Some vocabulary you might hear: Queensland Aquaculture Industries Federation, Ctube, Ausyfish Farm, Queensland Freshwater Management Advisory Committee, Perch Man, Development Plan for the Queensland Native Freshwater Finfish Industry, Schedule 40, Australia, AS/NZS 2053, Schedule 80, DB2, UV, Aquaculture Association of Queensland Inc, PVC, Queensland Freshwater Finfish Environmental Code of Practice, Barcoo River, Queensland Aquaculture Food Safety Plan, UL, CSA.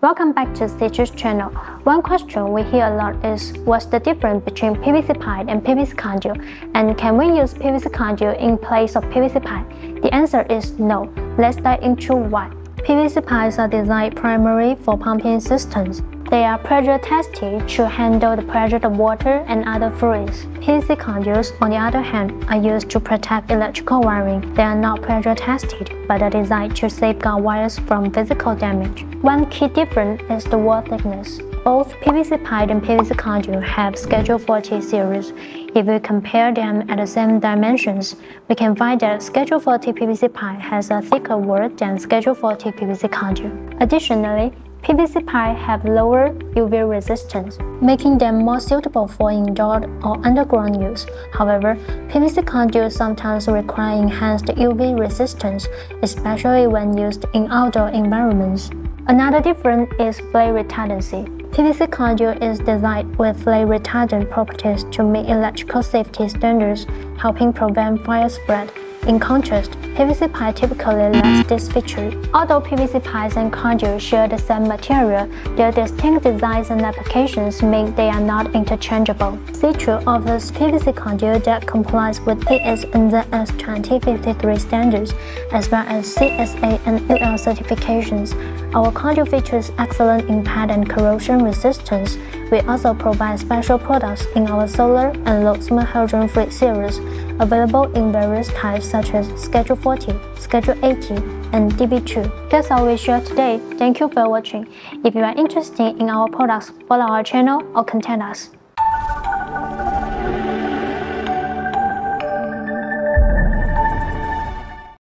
Welcome back to Teacher's channel. One question we hear a lot is, what's the difference between PVC pipe and PVC conduit? And can we use PVC conduit in place of PVC pipe? The answer is no. Let's dive into why. PVC pipes are designed primarily for pumping systems. They are pressure tested to handle the pressure of water and other fluids. PVC conduits, on the other hand, are used to protect electrical wiring. They are not pressure tested, but are designed to safeguard wires from physical damage. One key difference is the wall thickness. Both PVC pipe and PVC conduit have Schedule 40 series. If we compare them at the same dimensions, we can find that Schedule 40 PVC pipe has a thicker wall than Schedule 40 PVC conduit. Additionally, PVC pipe have lower UV resistance, making them more suitable for indoor or underground use. However, PVC conduits sometimes require enhanced UV resistance, especially when used in outdoor environments. Another difference is flame retardancy. PVC conduit is designed with flame retardant properties to meet electrical safety standards, helping prevent fire spread. In contrast, PVC pipe typically lacks this feature. Although PVC pipes and conduits share the same material, their distinct designs and applications mean they are not interchangeable. Ctube offers PVC conduit that complies with AS/NZS 2053 standards, as well as CSA and UL certifications. Our conduit features excellent impact and corrosion resistance. We also provide special products in our solar and low small hydrogen fluid series, available in various types such as Schedule 40, Schedule 80, and DB2. That's all we share today. Thank you for watching. If you are interested in our products, follow our channel or contact us.